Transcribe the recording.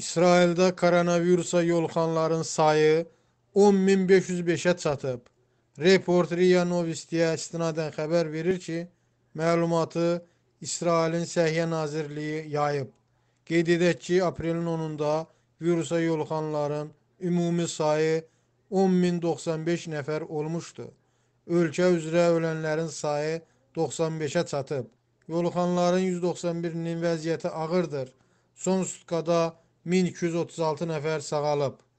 İsrail'de koronavirusa yolxanların sayı 10.505'e çatıb. Report RIA Novostiya istinadən xəbər verir ki, məlumatı İsrailin Səhiyyə Nazirliyi yayıb. Qeyd edək ki, aprelin 10-da virusa yolxanların ümumi sayı 10.095 nəfər olmuşdu. Ölkə üzrə ölənlərin sayı 95'e çatıb. Yolxanların 191'inin vəziyyəti ağırdır. Son sutkada 1236 nəfər sağalıb.